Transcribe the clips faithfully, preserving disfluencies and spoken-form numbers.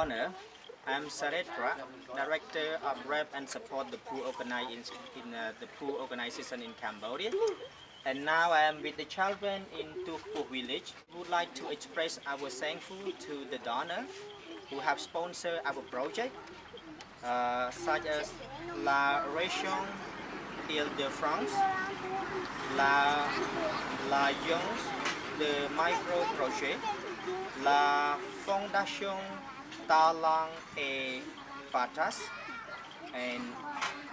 honor, I'm Saretra, Director of Rep and Support the Poor Organization in, uh, the Poor Organization in Cambodia. And now I am with the children in Tukpo Village. We would like to express our thankful to the donors who have sponsored our project, uh, such as La Ration Île de France, La La de Micro Project, La Fondation, Talents et Partage, and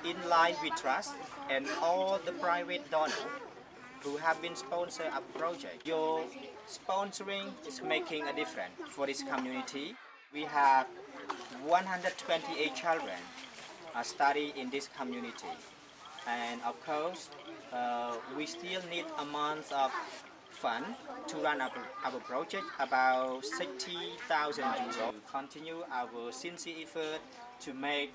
In Live We Trust, and all the private donors who have been sponsoring our project. Your sponsoring is making a difference for this community. We have one hundred twenty-eight children are studying in this community, and of course, uh, we still need a month of fund to run our, our project, about sixty thousand euros. We continue our sincere effort to make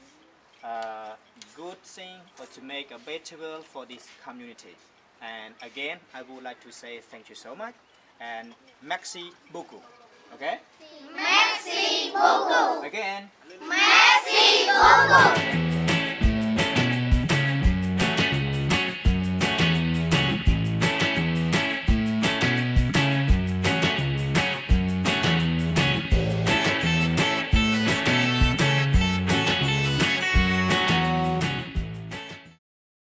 a good thing or to make a better world for this community. And again, I would like to say thank you so much and merci beaucoup. Okay? Merci beaucoup. Again. Merci beaucoup.